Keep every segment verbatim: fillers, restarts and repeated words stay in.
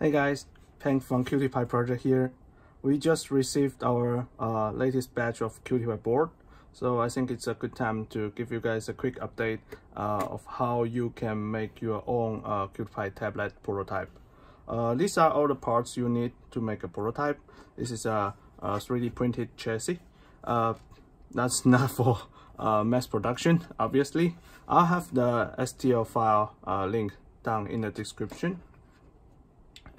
Hey guys, Peng from CutiePi Project here. We just received our uh, latest batch of CutiePi board, so I think it's a good time to give you guys a quick update uh, of how you can make your own uh, CutiePi tablet prototype. Uh, these are all the parts you need to make a prototype. This is a, a three D printed chassis. Uh, that's not for uh, mass production, obviously. I'll have the S T L file uh, link down in the description.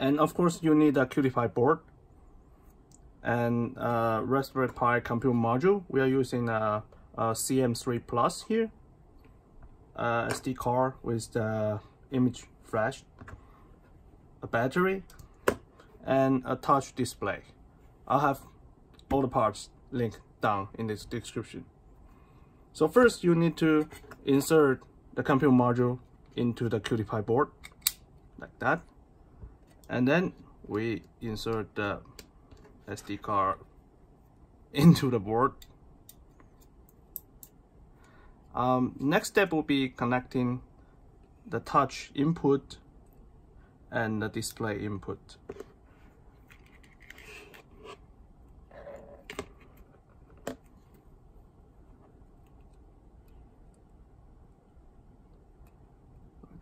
And of course, you need a CutiePi board and a Raspberry Pi compute module. We are using a, a C M three Plus here, a S D card with the image flash, a battery, and a touch display. I'll have all the parts linked down in this description. So first, you need to insert the compute module into the CutiePi board, like that. And then we insert the S D card into the board. Um, next step will be connecting the touch input and the display input.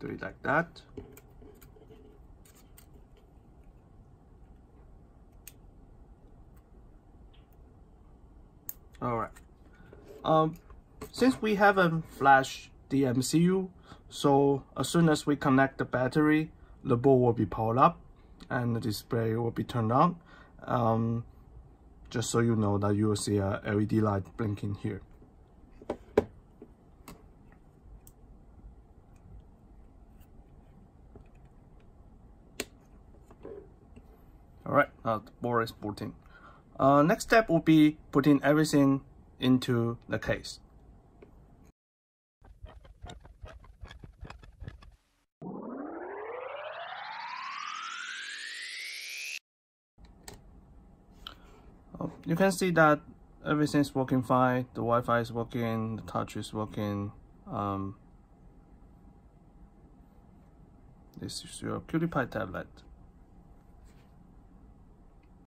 Do it like that. Alright, um, since we haven't flashed the M C U, so as soon as we connect the battery, the board will be powered up and the display will be turned on. Um, just so you know that you will see a L E D light blinking here. Alright, now the board is booting. Uh, next step will be putting everything into the case. Oh, you can see that everything's working fine. The Wi-Fi is working, the touch is working. Um, this is your CutiePi tablet.